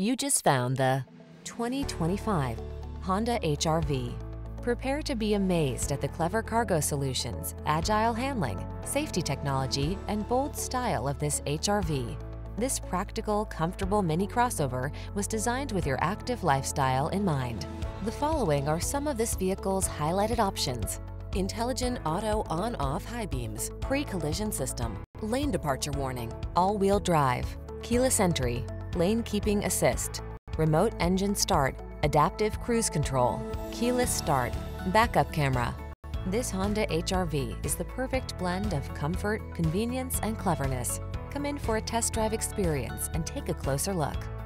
You just found the 2025 Honda HR-V. Prepare to be amazed at the clever cargo solutions, agile handling, safety technology, and bold style of this HR-V. This practical, comfortable mini crossover was designed with your active lifestyle in mind. The following are some of this vehicle's highlighted options: intelligent auto on-off high beams, pre-collision system, lane departure warning, all-wheel drive, keyless entry, lane keeping assist, remote engine start, adaptive cruise control, keyless start, backup camera. This Honda HR-V is the perfect blend of comfort, convenience, and cleverness. Come in for a test drive experience and take a closer look.